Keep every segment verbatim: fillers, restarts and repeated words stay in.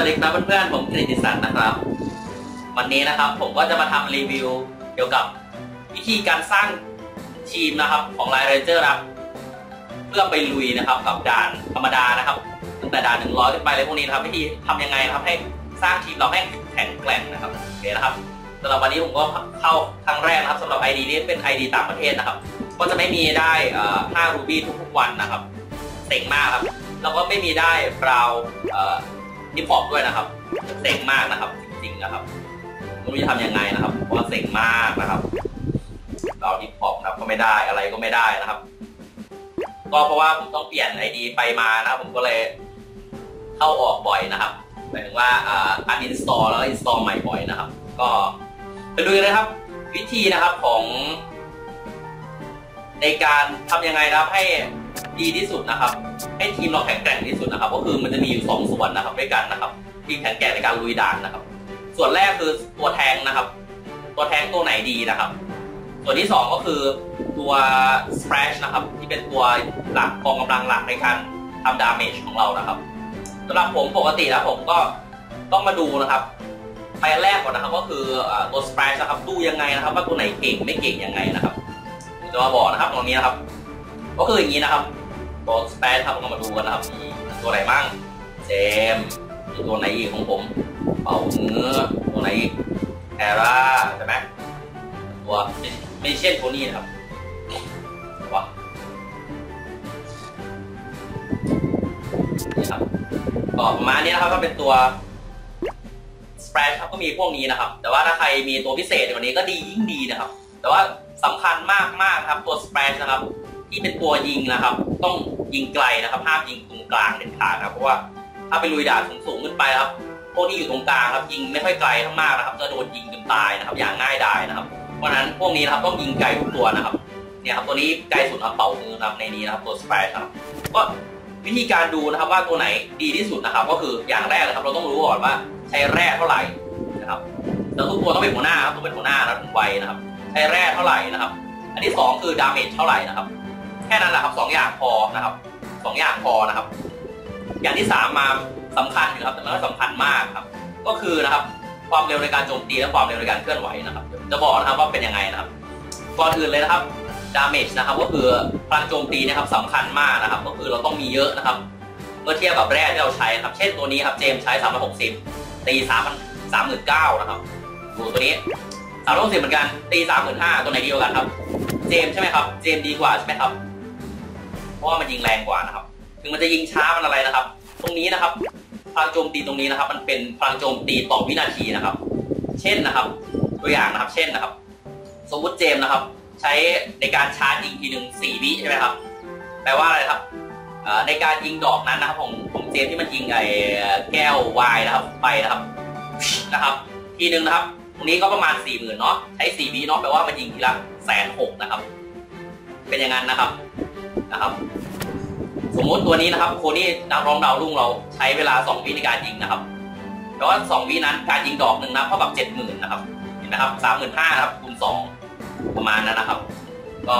สวัสดีครับเพื่อนๆผมกฤติศักดิ์นะครับวันนี้นะครับผมก็จะมาทำรีวิวเกี่ยวกับวิธีการสร้างทีมนะครับของไลน์เรนเจอร์ครับเพื่อไปลุยนะครับกับด่านธรรมดานะครับตั้งแต่ด่านหนึ่งร้อยขึ้นไปเลยพวกนี้นะครับวิธีทำยังไงนะครับให้สร้างทีมเราให้แข็งแกร่งนะครับโอเคนะครับสำหรับวันนี้ผมก็เข้าครั้งแรกนะครับสำหรับ ไอ ดี นี้เป็น ไอ ดี ต่างประเทศนะครับก็จะไม่มีได้ห้ารูบี้ทุกๆวันนะครับเจ๋งมากครับแล้วก็ไม่มีได้เปล่านิพอบด้วยนะครับเซ็งมากนะครับจริงๆนะครับไม่รู้จะทำยังไงนะครับเพราะเซ็งมากนะครับเรานิพอบนะครับก็ไม่ได้อะไรก็ไม่ได้นะครับก็เพราะว่าผมต้องเปลี่ยนไอดีไปมานะครับผมก็เลยเข้าออกบ่อยนะครับหมายถึงว่าอันอินสตอลแล้วอินสตอลใหม่บ่อยนะครับก็ไปดูเลยครับวิธีนะครับของในการทำยังไงนะครับให้ดีที่สุดนะครับให้ทีมเราแข็งแกร่งที่สุดนะครับก็คือมันจะมีอยู่สองส่วนนะครับด้วยกันนะครับทีมแข็งแกร่งในการลุยด่านนะครับส่วนแรกคือตัวแทงนะครับตัวแทงตัวไหนดีนะครับส่วนที่สองก็คือตัวสเปรชนะครับที่เป็นตัวหลักกองกำลังหลักในการทำดาเมจของเรานะครับสำหรับผมปกติแล้วผมก็ต้องมาดูนะครับไปแรกก่อนนะครับก็คือตัวสเปรชนะครับดูยังไงนะครับว่าตัวไหนเก่งไม่เก่งยังไงนะครับจะมาบอกนะครับตรงนี้นะครับก็คืออย่างนี้นะครับตัวสเปรชครับเรามาดูกันนะครับมีตัวไหนบ้างเจมมีตัวไหนอีกของผมเป่าเนื้อตัวไหนอีกแอร่าใช่ไหมตัวไม่เช่นตัวนี้นะครับว้านี่ครับต่อมาเนี้ยนะครับก็เป็นตัวสเปรชครับก็มีพวกนี้นะครับแต่ว่าถ้าใครมีตัวพิเศษในวันนี้ก็ดียิ่งดีนะครับแต่ว่าสำคัญมากมากครับตัวสเปรชนะครับที่เป็นตัวยิงนะครับต้องยิงไกลนะครับห้ามยิงตรงกลางเด็ดขาดนะเพราะว่าถ้าไปลุยด่านสูงๆขึ้นไปครับพวกที่อยู่ตรงกลางครับยิงไม่ค่อยไกลทั้งมากนะครับจะโดนยิงจนตายนะครับอย่างง่ายดายนะครับเพราะฉะนั้นพวกนี้นะครับต้องยิงไกลทุกตัวนะครับเนี่ยครับตัวนี้ไกลสุดครับเป่ามือนะครับในนี้นะครับตัวสเปรชครับก็วิธีการดูนะครับว่าตัวไหนดีที่สุดนะครับก็คืออย่างแรกนะครับเราต้องรู้ก่อนว่าใช้แร่เท่าไหร่นะครับแล้วทุกตัวต้องเป็นหัวหน้าครับต้องเป็นหัวหน้านะถึงไวนะครับใช้แร่เท่าไหร่นะครับอันที่สองคือดาเมจเท่าไหร่นะครับแค่นั้นแหละครับสองอย่างพอนะครับสองอย่างพอนะครับอย่างที่สามมาสำคัญอยู่ครับแต่มันก็สำคัญมากครับก็คือนะครับความเร็วในการโจมตีและความเร็วในการเคลื่อนไหวนะครับจะบอกนะครับว่าเป็นยังไงนะครับก่อนอื่นเลยนะครับดาเมจนะครับก็คือพลังโจมตีนะครับสำคัญมากนะครับก็คือเราต้องมีเยอะนะครับเมื่อเทียบกับแร่ที่เราใช้ครับเช่นตัวนี้ครับเจมใช้สามร้อยหกสิบตีสามพันสามหมื่นเก้านะครับดูตัวนี้สามร้อยหกสิบเหมือนกันตีสามหมื่นห้าตัวไหนดีกว่ากันครับเจมใช่ไหมครับเจมดีกว่าใช่ไหมครับเพราะว่ามันยิงแรงกว่านะครับถึงมันจะยิงช้ามันอะไรนะครับตรงนี้นะครับพลังโจมตีตรงนี้นะครับมันเป็นพลังโจมตีต่อวินาทีนะครับเช่นนะครับตัวอย่างนะครับเช่นนะครับสมมุติเจมนะครับใช้ในการชาร์จยิงทีหนึ่งสี่วิใช่ไหมครับแปลว่าอะไรครับในการยิงดอกนั้นนะครับผมผมเจมที่มันยิงไอ้แก้ววายนะครับไปนะครับนะครับทีหนึ่งนะครับตรงนี้ก็ประมาณสี่หมื่นเนาะใช้สี่วิเนาะแปลว่ามันยิงทีละแสนหกนะครับเป็นอย่างนั้นนะครับนะครับสมมติตัวนี้นะครับโคนี่นักร้องดาวรุ่งเราใช้เวลาสองวิในการยิงนะครับแต่ว่าสองวินั้นการยิงดอกหนึ่งนะเท่ากับเจ็ดหมื่นนะครับเห็นไหมครับสามหมื่นห้านะครับคูณสองประมาณนั้นนะครับก็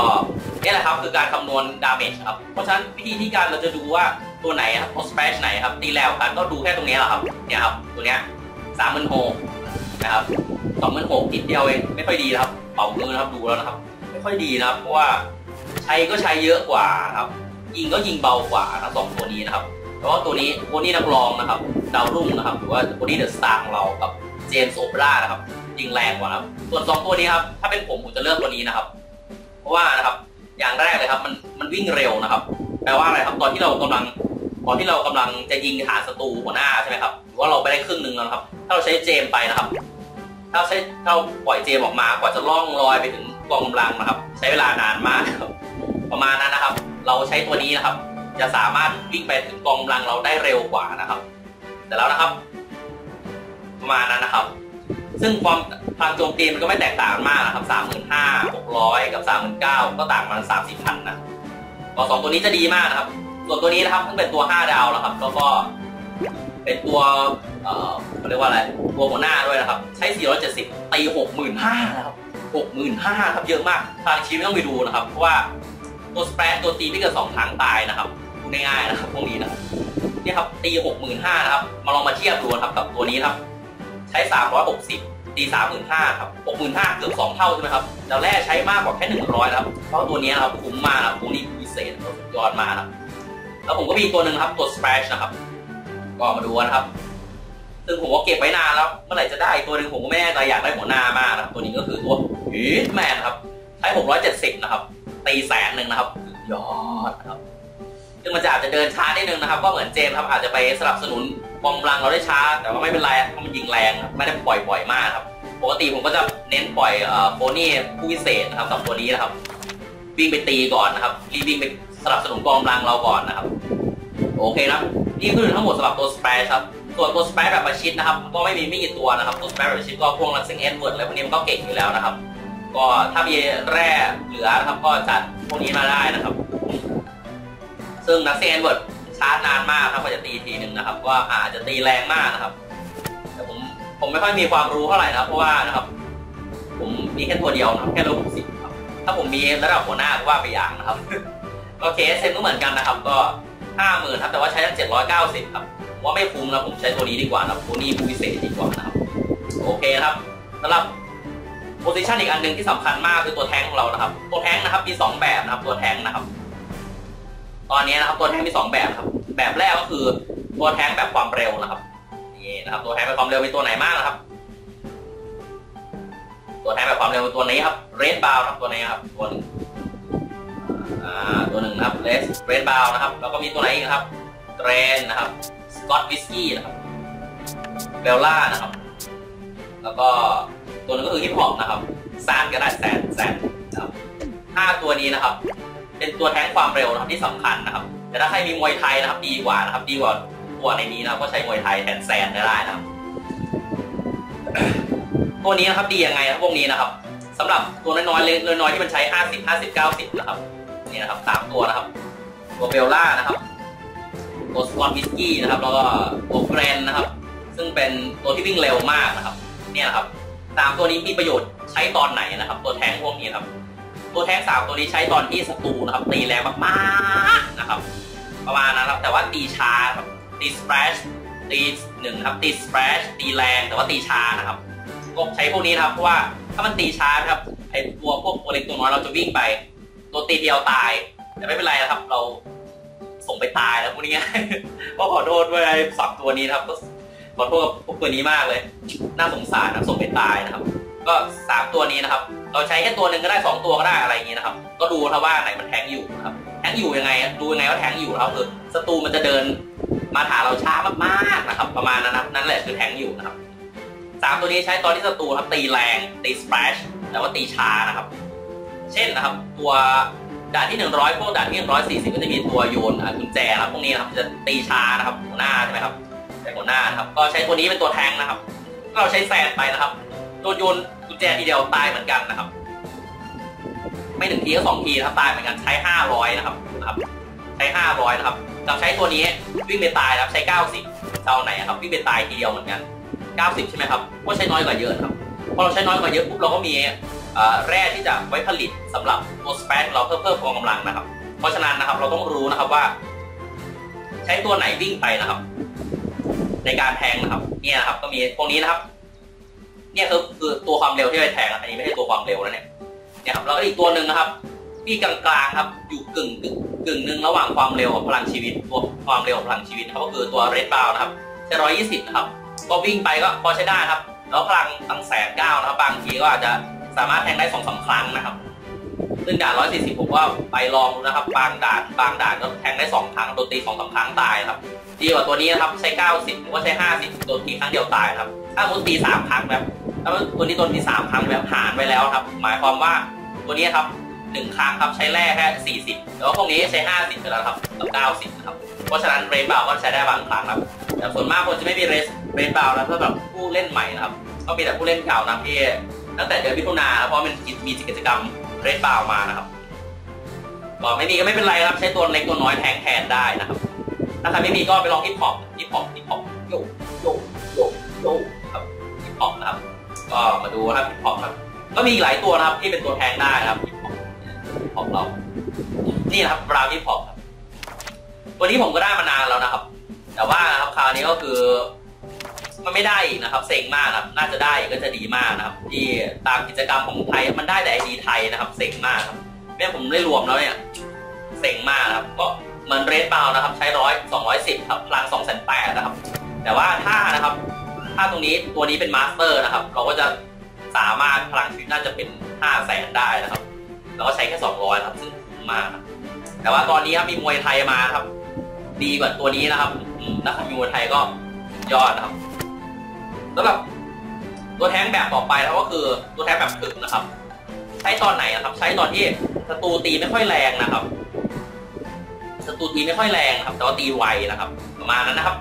นี่แหละครับคือการคำนวณดาเมจครับเพราะฉะนั้นวิธีที่การเราจะดูว่าตัวไหนครับสเปรชไหนครับตีแล้วกันก็ดูแค่ตรงนี้แหละครับเนี่ยครับตัวเนี้ยสามหมื่นหกนะครับสองหมื่นหกนิดเดียวเองไม่ค่อยดีนะครับเป่ามือนะครับดูแล้วนะครับไม่ค่อยดีนะครับเพราะว่าใช้ก็ใช้เยอะกว่าครับยิงก็ยิงเบากว่านะสองตัวนี้นะครับเพราะว่าตัวนี้โคนี่นักร้องนะครับดาวรุ่งนะครับหรือว่าโคนี่เดอะสตาร์ของเรากับเจมส์โอปรานะครับยิงแรงกว่าครับส่วนสองตัวนี้ครับถ้าเป็นผมผมจะเลือกตัวนี้นะครับเพราะว่านะครับอย่างแรกเลยครับมันมันวิ่งเร็วนะครับแปลว่าอะไรครับตอนที่เรากำลังตอนที่เรากำลังจะยิงหาศัตรูหัวหน้าใช่ไหมครับหรือว่าเราไปได้ครึ่งหนึ่งแล้วครับถ้าเราใช้เจมส์ไปนะครับถ้าใช้เราปล่อยเจมส์ออกมากว่าจะล่องลอยไปถึงกองกำลังนะครับใช้เวลานานมากครับประมาณนั้นนะครับเราใช้ตัวนี้นะครับจะสามารถวิ่งไปถึงกองกำลังเราได้เร็วกว่านะครับแต่แล้วนะครับประมาณนั้นนะครับซึ่งความทางโจมตีมันก็ไม่แตกต่างมากนะครับสามหมื่นห้าหกร้อยกับสามหมื่นเก้าก็ต่างมันสามสิบพันนะต่อสองตัวนี้จะดีมากนะครับส่วนตัวนี้นะครับซึ่งเป็นตัวห้าดาวนะครับแล้วก็เป็นตัวเอ่อเรียกว่าอะไรตัวหัวหน้าด้วยนะครับใช้สี่ร้อยเจ็ดสิบตีหกหมื่นห้านะครับหกหมื่นห้าครับเยอะมากทางชีวิตไม่ต้องไปดูนะครับเพราะว่าตัวสเปรชตัวตีไม่เกินสองครั้งตายนะครับง่ายๆนะครับพวกนี้นะ เนี่ยครับตีหกหมื่นห้าครับมาลองมาเทียบดูครับกับตัวนี้ครับใช้สามร้อยหกสิบตีสามหมื่นห้าครับหกหมื่นห้าเกือบสองเท่าใช่ไหมครับเราแร่ใช้มากกว่าแค่หนึ่งร้อยครับเพราะตัวนี้ครับคุ้มมากครับคุ้มนี่พิเศษสุดยอดมากครับแล้วผมก็มีตัวหนึ่งครับตัว Splash นะครับก็มาดูนะครับซึ่งผมก็เก็บไว้นานแล้วเมื่อไหร่จะได้ตัวหนึ่งผมก็ไม่แน่ใจอยากได้หัวหน้ามากนะตัวนี้ก็คือตัวฮีทแมนครับใช้หกร้อยเจ็ดสิบนะครับตีแสนหนึ่งนะครับยอดครับซึ่งมันจะอาจจะเดินช้านิดนึงนะครับก็เหมือนเจมครับอาจจะไปสนับสนุนกองกำลังเราได้ช้าแต่ว่าไม่เป็นไรเพราะมันยิงแรงไม่ได้ปล่อยบ่อยมากครับปกติผมก็จะเน้นปล่อยโฟนี่ผู้พิเศษนะครับกับตัวนี้นะครับวิ่งไปตีก่อนนะครับรีบวิ่งไปสนับสนุนกองกำลังเราก่อนนะครับโอเคนะนี่คือทั้งหมดสำหรับตัวสเปรย์ครับส่วนตัวสเปรย์แบบประชิดนะครับก็ไม่มีไม่กี่ตัวนะครับตัวสเปรย์แบบประชิดก็พวกลังซิงเอ็นเวิร์ดอะไรพวกนี้มันก็เก่งอยู่แล้วนะครับก็ถ้ามีแร่เหลือนะครับก็จัดพวกนี้มาได้นะครับซึ่งลังซิงเอ็นเวิร์ดชาร์จนานมากครับกว่าจะตีทีหนึ่งนะครับก็อาจจะตีแรงมากนะครับแต่ผมผมไม่ค่อยมีความรู้เท่าไหร่นะเพราะว่านะครับผมมีแค่ตัวเดียวนะแค่ระดับสิบครับถ้าผมมีระดับหัวหน้าก็ว่าไปอย่างนะครับโอเคเซมก็เหมือนกันนะครับก็ห้าหมื่นครับแต่ว่าใช้ตั้งเจ็ดร้อยเก้าสิบครับว่าไม่คุ้มนะผมใช้ตัวนี้ดีกว่านะโคนี่ผู้พิเศษดีกว่านะครับโอเคครับสำหรับโพซิชันอีกอันหนึ่งที่สำคัญมากคือตัวแทงของเรานะครับตัวแทงนะครับมีสองแบบนะครับตัวแทงนะครับตอนนี้นะครับตัวแทงมีสองแบบครับแบบแรกก็คือตัวแทงแบบความเร็วนะครับนี่นะครับตัวแทงแบบความเร็วเป็นตัวไหนมากนะครับตัวแทงแบบความเร็วตัวนี้ครับเรดบาวครับตัวนี้ครับตัวหนึ่งอ่าตัวหนึ่งนะครับเรดเรดบาวนะครับแล้วก็มีตัวไหนอีกครับเทรนนะครับสกอตวิสกี้นะครับเบลล่านะครับแล้วก็ตัวนึงก็คือฮิปฮอปนะครับซานก็ได้แซนแซนนะครับห้าตัวนี้นะครับเป็นตัวแทงความเร็วนะครับที่สำคัญนะครับแต่ถ้าใครมีมวยไทยนะครับดีกว่านะครับดีกว่าตัวในนี้นะก็ใช้มวยไทยแทนแซนได้นะครับตัวนี้นะครับดียังไงนะพวกนี้นะครับสำหรับตัวน้อยๆเล็กน้อยๆที่มันใช้ห้าสิบ ห้าสิบ เก้าสิบนะครับนี่นะครับสามตัวนะครับตัวเบลล่านะครับตัวสกอตวิสกี้นะครับแล้วก็ตัวแกรนนะครับซึ่งเป็นตัวที่วิ่งเร็วมากนะครับเนี่ยนะครับสามตัวนี้มีประโยชน์ใช้ตอนไหนนะครับตัวแทงพวกนี้ครับตัวแทงสามตัวนี้ใช้ตอนที่ศัตรูนะครับตีแรงมากๆนะครับประมาณนั้นครับแต่ว่าตีช้าครับตีสเปรชตีหนึ่งครับตีสเปรชตีแรงแต่ว่าตีช้านะครับก็ใช้พวกนี้นะครับเพราะว่าถ้ามันตีช้านะครับไอตัวพวกตัวเล็กตัวน้อยเราจะวิ่งไปตัวตีเดียวตายแต่ไม่เป็นไรนะครับเราส่งไปตายแล้วพวกนี้ก็ขอโทษด้วยสับตัวนี้ครับก็ขอโทษกับพวกตัวนี้มากเลยน่าสงสารนะส่งไปตายนะครับก็สามตัวนี้นะครับเราใช้แค่ตัวหนึ่งก็ได้สองตัวก็ได้อะไรอย่างนี้นะครับก็ดูนะว่าไหนมันแทงอยู่นะครับแทงอยู่ยังไงดูยังไงว่าแทงอยู่นะครับคือศัตรูมันจะเดินมาหาเราช้ามากๆนะครับประมาณนั้นนั่นแหละคือแทงอยู่นะครับสามตัวนี้ใช้ตอนที่ศัตรูครับตีแรงตีสเปรชแต่ว่าตีช้านะครับเช่นนะครับตัวด่านที่หนึ่งร้อยพวกด่านที่หนึ่งร้อยสี่สิบก็จะมีตัวโยนกุญแจครับพวกนี้นะครับจะตีช้านะครับหัวหน้าใช่ไหมครับแต่หัวหน้านะครับก็ใช้ตัวนี้เป็นตัวแทงนะครับเราใช้แซนไปนะครับโดนโยนกุญแจทีเดียวตายเหมือนกันนะครับไม่หนึ่งทีก็สองทีนะครับตายเหมือนกันใช้ห้าร้อยนะครับนะครับใช้ห้าร้อยนะครับเราใช้ตัวนี้วิ่งไปตายนะครับใช้เก้าสิบเจ้าไหนครับวิ่งไปตายทีเดียวเหมือนกันเก้าสิบใช่ไหมครับก็ใช้น้อยกว่าเยอะครับพอเราใช้น้อยกว่าเยอะปุ๊บเราก็มีแร่ที่จะไว้ผลิตสำหรับตัวสเปซเราเพิ่มเพิ่มกองกำลังนะครับเพราะฉะนั้นนะครับเราต้องรู้นะครับว่าใช้ตัวไหนวิ่งไปนะครับในการแทงนะครับเนี่ยนะครับก็มีพวกนี้นะครับเนี่ยคือคือตัวความเร็วที่ไปแทงอันนี้ไม่ใช่ตัวความเร็วนะเนี่ยเนี่ยครับแล้วอีกตัวหนึ่งนะครับที่กลางๆครับอยู่กึ่งกึ่งหนึ่งระหว่างความเร็วกับพลังชีวิตตัวความเร็วกับพลังชีวิตเขาก็คือตัวเรดบาวนะครับใช้ร้อยยี่สิบนะครับก็วิ่งไปก็พอใช้ได้ครับแล้วพลังตั้งแสนเก้านะครับบางทีก็อาจจะสามารถแทงได้สองสามครั้งนะครับซึ่งด่านหนึ่งร้อยสี่สิบผมว่าไปลองดูนะครับบางด่านบางด่านก็แทงได้สองครั้งโดนตีสองสามครั้งตายครับดีกว่าตัวนี้นะครับใช้เก้าสิบหรือว่าใช้ห้าสิบโดนตีครั้งเดียวตายครับถ้ามุดตีสามครั้งแบบถ้าตัวนี้โดนตีสามครั้งแบบหารไปแล้วครับหมายความว่าตัวนี้ครับหนึ่งครั้งครับใช้แร่แค่สี่สิบแล้วพวกนี้ใช้ห้าสิบไปแล้วครับกับเก้าสิบนะครับเพราะฉะนั้นเรนบาวก็ใช้ได้บางครั้งครับแต่ส่วนมากคนจะไม่มีเรสเรนบาวแล้วสำหรับผู้เล่นใหม่นะครับก็มีแต่ผู้เล่นเก่านะที่ตั้งแต่เดือนมิถุนาเพราะมันมีกิจกรรมเรดบาวมานะครับก่อนไม่มีก็ไม่เป็นไรครับใช้ตัวเล็กตัวน้อยแทงแทนได้นะครับถ้าใครไม่มีก็ไปลองฮิปฮอปฮิปฮอปฮิปฮอปโยโยโยโยครับฮิปฮอปนะครับก็มาดูนะครับฮิปฮอปครับก็มีหลายตัวนะครับที่เป็นตัวแทงได้นะครับฮิปฮอปฮิปฮอปเรานี่นะครับบราวฮิปฮอปครับตัวนี้ผมก็ได้มานานแล้วนะครับจ แต่ว่านะครับคราวนี้ก็คือมันไม่ได้อีกนะครับเซ็งมากครับน่าจะได้ก็จะดีมากนะครับที่ตามกิจกรรมของไทยมันได้แต่ไอดีไทยนะครับเซ็งมากครับเนี่ยผมได้รวมแล้วเนี่ยเซ็งมากครับก็เหมือนเรดเบลนะครับใช้ร้อยสองร้อยสิบครับพลังสองแสนแปดนะครับแต่ว่าถ้านะครับถ้าตรงนี้ตัวนี้เป็นมาสเตอร์นะครับเราก็จะสามารถพลังชีวิตน่าจะเป็นห้าแสนได้นะครับเราก็ใช้แค่สองร้อยครับซึ่งมากแต่ว่าตอนนี้ครับมีมวยไทยมาครับดีกว่าตัวนี้นะครับนักมวยไทยก็ยอดนะครับแล้วแบบตัวแท้งแบบต่อไปแล้วก็คือตัวแท้งแบบถึกนะครับใช้ตอนไหนนะครับใช้ตอนที่ศัตรูตีไม่ค่อยแรงนะครับศัตรูตีไม่ค่อยแรงนะครับแต่ว่าตีไวนะครับประมาณนั้นนะครับ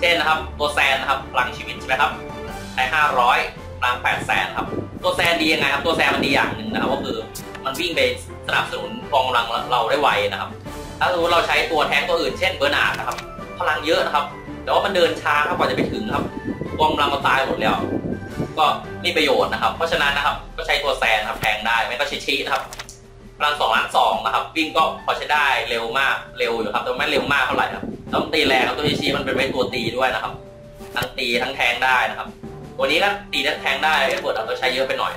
เช่นนะครับตัวแซนนะครับพลังชีวิตใช่ไหมครับใช้ห้าร้อยพลังแปดแสนครับตัวแซนดียังไงครับตัวแซนมันดีอย่างหนึ่งนะครับก็คือมันวิ่งไปสนับสนุนกองกำลังเราได้ไวนะครับถ้าสมมติเราใช้ตัวแท้งตัวอื่นเช่นเบอร์นาร์ดนะครับพลังเยอะนะครับแต่ว่ามันเดินช้ากว่าจะไปถึงครับกองกำลังเราตายหมดแล้วก็มีประโยชน์นะครับเพราะฉะนั้นนะครับก็ใช้ตัวแซนครับแทงได้ไม่ก็ชิชินะครับพลังสองล้านสองนะครับวิ่งก็พอใช้ได้เร็วมากเร็วอยู่ครับแต่ไม่เร็วมากเท่าไหร่ครับต้องตีแรงครับตัวชิชิมันเป็นไว้ตัวตีด้วยนะครับทั้งตีทั้งแทงได้นะครับตัวนี้ก็ตีทั้งแทงได้ไม่ปวดเราใช้เยอะไปหน่อย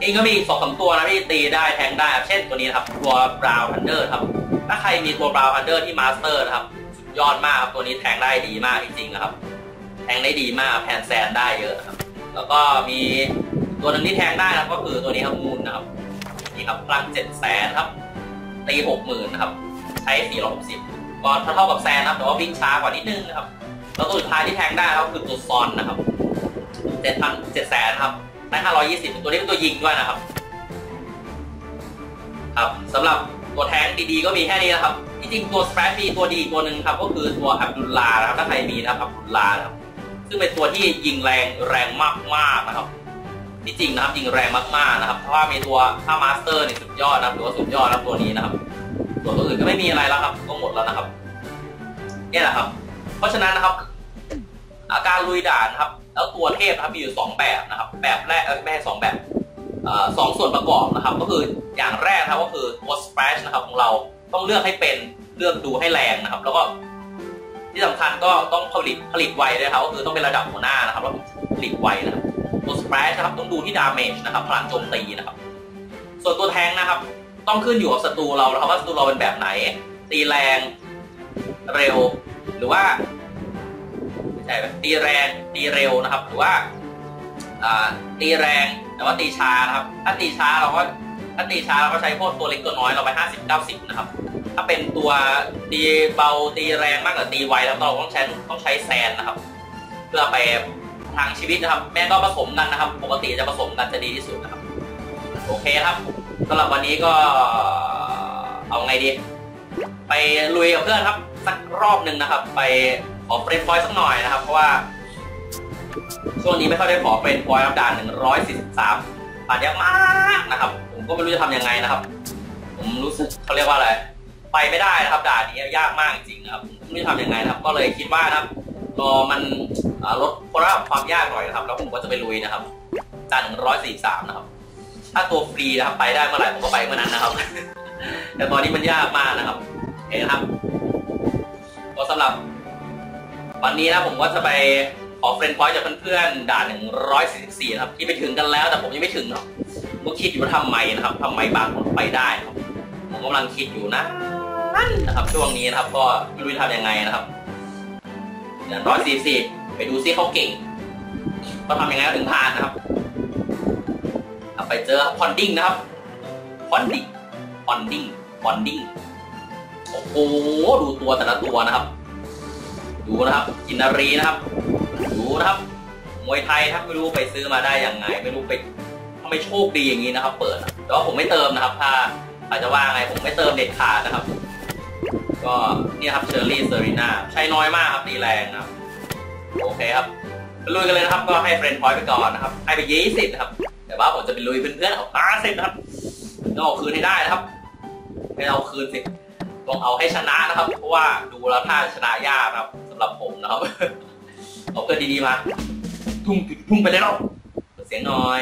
นี่ก็มีสองสามตัวนะที่ตีได้แทงได้เช่นตัวนี้ครับตัวบราวน์ฮันเดอร์ครับถ้าใครมีตัวบราวน์ฮันเดอร์ที่มาสเตอร์นะครับสุดยอดมากครับตัวนี้แทงได้ดีมากจริงๆนะครับแทงได้ดีมากแผนแซนได้เยอะครับแล้วก็มีตัวนึงที่แทงได้นะก็คือตัวนี้ครับมูลนะครับนี่ครับพลังเจ็ดแสนครับตีหกหมื่นนะครับใช้สี่ร้อยหกสิบก็เท่ากับแซนนะครับแต่ว่าวิ่งช้ากว่านิดนึงนะครับแล้วตัวสุดท้ายที่แทงได้ก็คือตัวซอนนะครับเจ็ดพันเจ็ดแสนครับได้ห้าร้อยยี่สิบตัวนี้เป็นตัวยิงด้วยนะครับครับสำหรับตัวแทงดีๆก็มีแค่นี้นะครับที่จริงตัวสแปรมีตัวดีตัวหนึ่งครับก็คือตัวอับดุลลานะครับถ้าใครมีนะครับอับดุลลาครับซึ่งเป็นตัวที่ยิงแรงแรงมากๆนะครับที่จริงนะครับยิงแรงมากๆนะครับเพราะว่ามีตัวถ้ามาสเตอร์นี่สุดยอดนะครับหรือว่าสุดยอดนะครับตัวนี้นะครับตัวอื่นก็ไม่มีอะไรแล้วครับก็หมดแล้วนะครับนี่แหละครับเพราะฉะนั้นนะครับอาการลุยด่านครับแล้วตัวเทพครับมีอยู่สองแบบนะครับแบบแรกไม่ใช่สองแบบสองส่วนประกอบนะครับก็คืออย่างแรกครับก็คือตัวสเปรชนะครับของเราต้องเลือกให้เป็นเลือกดูให้แรงนะครับแล้วก็ที่สำคัญก็ต้องผลิตผลิตไวเลยครับก็คือต้องเป็นระดับหัวหน้านะครับแล้วผลิตไวนะครับตัวสเปรชนะครับต้องดูที่ดาเมจนะครับพลังโจมตีนะครับส่วนตัวแทงนะครับต้องขึ้นอยู่กับศัตรูเรานะครับว่าศัตรูเราเป็นแบบไหนตีแรงเร็วหรือว่าใช่ตีแรงตีเร็วนะครับหรือว่าตีแรงแต่ว่าตีช้านะครับถ้าตีช้าเราก็ถ้าตีช้าเราก็ใช้พวกตัวเล็กตัวน้อยเราไปห้าสิบ เก้าสิบนะครับถ้าเป็นตัวตีเบาตีแรงมากกว่าตีไวแล้วเราต้องใช้ต้องใช้แซนนะครับเพื่อไปทางชีวิตนะครับแม่ก็ผสมกันนะครับปกติจะผสมกันจะดีที่สุดนะครับโอเคครับสำหรับวันนี้ก็เอาไงดีไปลุยกับเพื่อนครับสักรอบหนึ่งนะครับไปขอเฟรนด์พอยต์สักหน่อยนะครับเพราะว่าช่วงนี้ไม่ค่อยได้ขอเฟรนด์พอยต์ครับด่านหนึ่งร้อยสี่สิบสามผ่านยากมากนะครับผมก็ไม่รู้จะทำยังไงนะครับผมรู้สึกเขาเรียกว่าอะไรไปไม่ได้นะครับด่านนี้ยากมากจริงๆนะครับไม่รู้ทำยังไงนะครับก็เลยคิดว่านะครับรอมันลดความยากหน่อยนะครับแล้วผมก็จะไปลุยนะครับด่านหนึ่งร้อยสี่สิบสามนะครับถ้าตัวฟรีนะครับไปได้เมื่อไหร่ผมก็ไปเมื่อนั้นนะครับแต่ตอนนี้มันยากมากนะครับเห็นครับก็สำหรับวันนี้นะผมก็จะไปขอเฟรนด์พอยต์จากเพื่อนๆด่านหนึ่งร้อยสี่สิบสี่ครับที่ไปถึงกันแล้วแต่ผมยังไม่ถึงครับก็คิดอยู่ว่าทำไมนะครับทำไมบางคนไปได้ครับผมกำลังคิดอยู่นะนะครับช่วงนี้นะครับก็ไม่รู้จะทำยังไงนะครับด่านหนึ่งร้อยสี่สิบสี่ไปดูซิเขาเก่งก็ทำยังไงถึงผ่านนะครับไปเจอพอนดิ้งนะครับพอนดิ้งพอนดิ้งพอนดิ้งโอ้โหดูตัวแต่ละตัวนะครับดูนะครับกินนารีนะครับดูนะครับมวยไทยถ้าไม่รู้ไปซื้อมาได้อย่างไงไม่รู้ไปทำไมโชคดีอย่างนี้นะครับเปิดแต่ว่าผมไม่เติมนะครับถ้าอาจจะว่าไงผมไม่เติมเด็ดขาดนะครับก็นี่ครับเชอร์รี่เซรีน่าใช้น้อยมากครับตีแรงนะครับโอเคครับลุยกันเลยนะครับก็ให้เฟรนด์พอยต์ไปก่อนนะครับให้ไปยี่สิบนะครับแต่ว่าผมจะไปลุยเพื่อนๆเอาห้าสิบนะครับต้องเอาคืนให้ได้นะครับไม่เอาคืนสิต้องเอาให้ชนะนะครับเพราะว่าดูแล้วท่าชนะยากนะครับสำหรับผมนะครับเอาเพื่อนดีๆมาทุ่งทุ่งไปเลยเนาะเสียงน้อย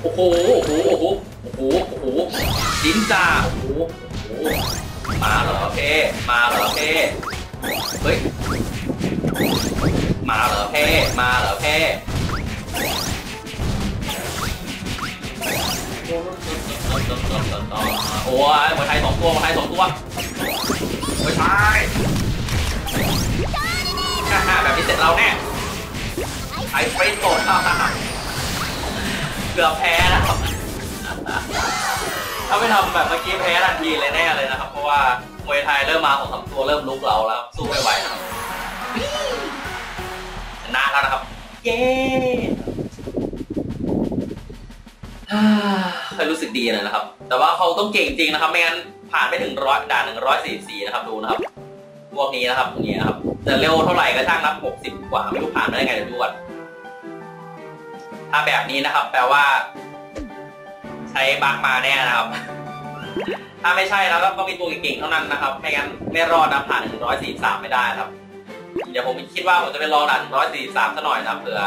โอ้โหโอ้โหโอ้โหโอ้โหโอ้โหจินจ่าโอ้โหโอ้โห มาเหรอเพมาเหรอเพเฮ้ยมาเหรอเพมาเหรอเพโอ้ยหัวไทยสองตัวหัวไทยสองตัวหัวไทยแบบนี้เสร็จเราแน่ไอ้ไปโกรธเกือบแพ้นะครับถ้าไม่ทำแบบเมื่อกี้แพ้ทันทีเลยแน่เลยนะครับเพราะว่ามวยไทยเริ่มมาของสามตัวเริ่มลุกเราแล้วสู้ไม่ไหวนะครับชนะแล้วนะครับเย้เคยรู้สึกดีเลยนะครับแต่ว่าเขาต้องเก่งจริงนะครับไม่งั้นผ่านไปถึงร้อยด่านหนึ่งร้อยสี่สี่นะครับดูนะครับพวกนี้นะครับอย่างเงี้ยครับจะเร็วเท่าไหร่ก็ช่างนับหกสิบกว่าไม่รู้ผ่านมาได้ไงเดี๋ยวดูก่อนถ้าแบบนี้นะครับแปลว่าใช้บั๊กมาแน่นะครับถ้าไม่ใช่แล้วก็ต้องมีตัวเก่งๆเท่านั้นนะครับไม่งั้นไม่รอดนะผ่านถึงร้อยสี่สามไม่ได้ครับเดี๋ยวผมคิดว่าผมจะไปรอด่านร้อยสี่สามซะหน่อยนะเผื่อ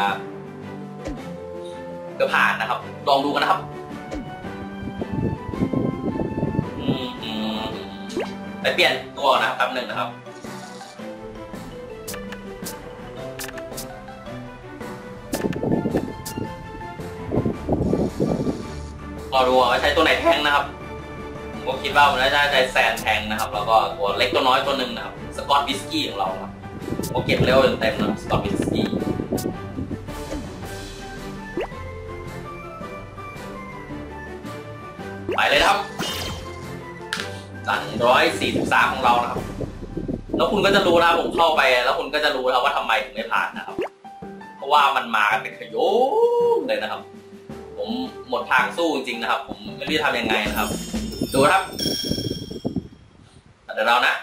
จะผ่านนะครับลองดูกันนะครับไปเปลี่ยนตัวนะครับคำหนึ่งนะครับรอดูว่าใช้ตัวไหนแทงนะครับผมคิดว่าผมน่าจะใช้แซนแทงนะครับแล้วก็ตัวเล็กตัวน้อยตัวหนึ่งนะครับสกอตวิสกี้ของเราครับผมเก็บเร็วเต็มนะสกอตวิสกี้ไปเลยครับสั่งร้อยสี่สิบสามของเรานะครับแล้วคุณก็จะรู้นะผมเข้าไปแล้วคุณก็จะรู้แล้วว่าทำไมถึงไม่ผ่านนะครับเพราะว่ามันมากันเป็นขยงเลยนะครับผมหมดทางสู้จริงๆนะครับผมไม่รู้จะทำยังไงนะครับดูครับเดี๋ยวเรานะ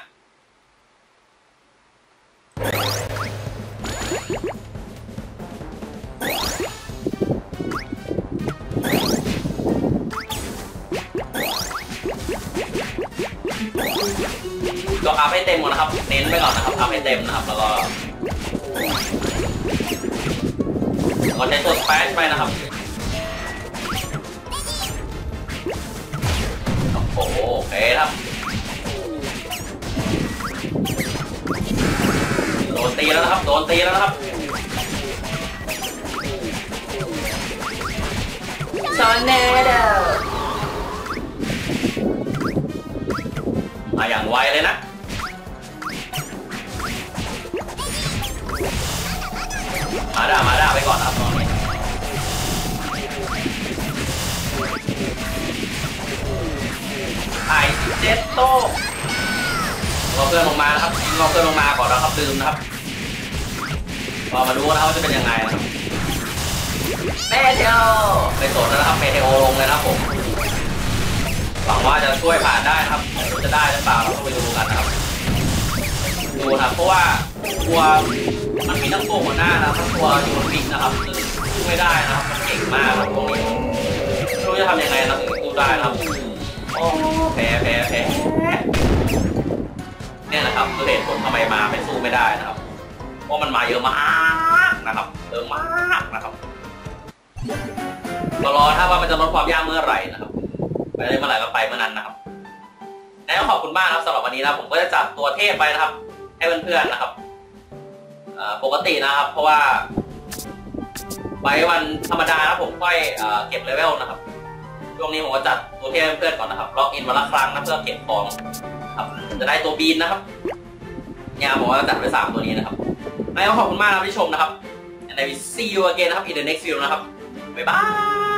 ก็อัพให้เต็มก่อนนะครับเน้นไปก่อนนะครับอัพให้เต็มนะครับแล้วก็เราใช้ตัวสแปชไปนะครับโอเคครับโดนตีแล้วนะครับโดนตีแล้วนะครับตอนเนโดมาอย่างไวเลยนะมาด่ามาด่าไปก่อนครับไอเจตโต้รอเพื่อนลงมานะครับรอเพื่อนลงมาก่อนนะครับลืมนะครับรอมาดูว่าเขาจะเป็นยังไงนะครับเมเทโอไปโสดแล้วนะครับเมเทโอลงเลยนะผมหวังว่าจะช่วยผ่านได้นะครับจะได้หรือเปล่าเราต้องไปดูกันนะครับดูนะครับเพราะว่าตัวมันมีทั้งตัวหัวหน้าแล้วก็ตัวยูนิฟิกนะครับสู้ไม่ได้นะครับมันเก่งมากครับตรงนี้รู้จะทำยังไงเราถึงสู้ได้นะครับโอ้แพ้แพ้แพ้เนี่ยนะครับคือเหตุผลทำไมมาไม่สู้ไม่ได้นะครับเพราะมันมาเยอะมากนะครับเยอะมากนะครับเรารอถ้าว่ามันจะลดความยากเมื่อไหร่นะครับไปได้เมื่อไหร่ก็ไปเมื่อนั้นนะครับแล้วขอบคุณมากครับสำหรับวันนี้นะผมก็จะจัดตัวเทพไปนะครับให้เพื่อนๆนะครับปกตินะครับเพราะว่าไว้วันธรรมดานะผมค่อยเก็บเลเวลนะครับช่วงนี้ผมก็จัดตัวเทพให้เพื่อนก่อนนะครับล็อกอินวันละครั้งนะเพื่อเก็บของครับจะได้ตัวบีนนะครับเนี่ยผมก็จัดไว้สามตัวนี้นะครับแล้วขอบคุณมากครับที่ชมนะครับในวิดีโอเกมนะครับ in the next video นะครับบ๊ายบาย